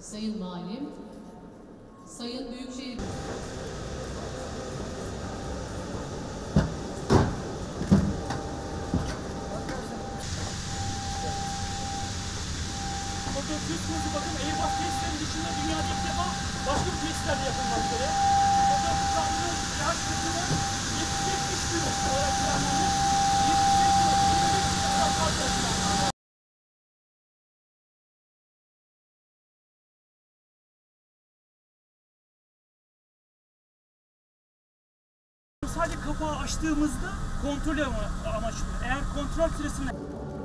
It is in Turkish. Sayın Valim, Sayın Büyükşehir... Bakın Airbus testlerin dışında dünyada ilk defa başka bir testlerle yapılmaktadır. Fakat uçakların her kısmının 75 günlük olarak planlanmış, 75 günlük uçaklar planlanmış. Sadece kapağı açtığımızda kontrol amaçlı. Eğer kontrol sırasında...